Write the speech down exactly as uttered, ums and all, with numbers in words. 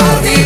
Tell me.